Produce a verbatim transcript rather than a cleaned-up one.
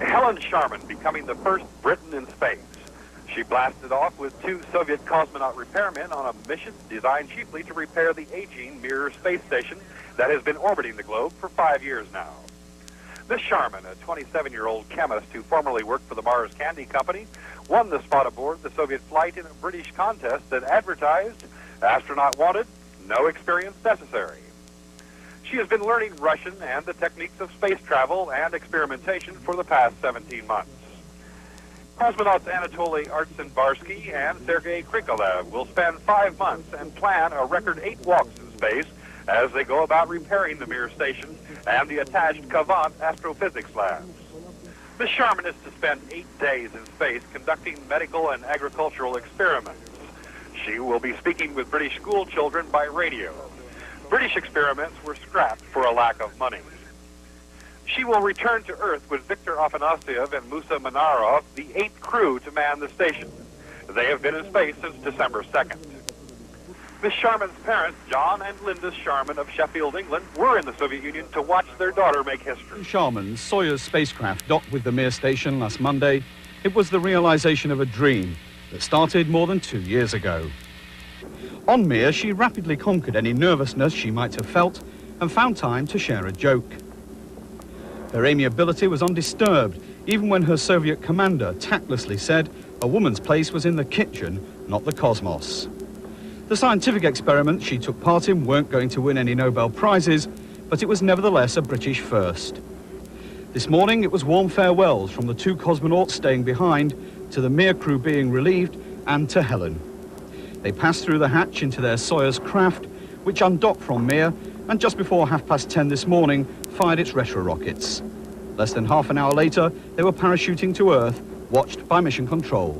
Helen Sharman becoming the first Briton in space. She blasted off with two Soviet cosmonaut repairmen on a mission designed chiefly to repair the aging Mir space station that has been orbiting the globe for five years now. Miss Sharman, a twenty-seven-year-old chemist who formerly worked for the Mars Candy Company, won the spot aboard the Soviet flight in a British contest that advertised, astronaut wanted, no experience necessary. She has been learning Russian and the techniques of space travel and experimentation for the past seventeen months. Cosmonauts Anatoly Artsenbarsky and Sergei Krikalev will spend five months and plan a record eight walks in space as they go about repairing the Mir station and the attached Kvant astrophysics labs. Miz Sharman is to spend eight days in space conducting medical and agricultural experiments. She will be speaking with British school children by radio. British experiments were scrapped for a lack of money. She will return to Earth with Viktor Afanasyev and Musa Manarov, the eighth crew to man the station. They have been in space since December second. Miss Sharman's parents, John and Linda Sharman of Sheffield, England, were in the Soviet Union to watch their daughter make history. Sharman's Soyuz spacecraft docked with the Mir station last Monday. It was the realization of a dream that started more than two years ago. On Mir, she rapidly conquered any nervousness she might have felt and found time to share a joke. Her amiability was undisturbed, even when her Soviet commander tactlessly said a woman's place was in the kitchen, not the cosmos. The scientific experiments she took part in weren't going to win any Nobel Prizes, but it was nevertheless a British first. This morning, it was warm farewells from the two cosmonauts staying behind, to the Mir crew being relieved, and to Helen. They passed through the hatch into their Soyuz craft, which undocked from Mir, and just before half past ten this morning, fired its retro rockets. Less than half an hour later, they were parachuting to Earth, watched by Mission Control.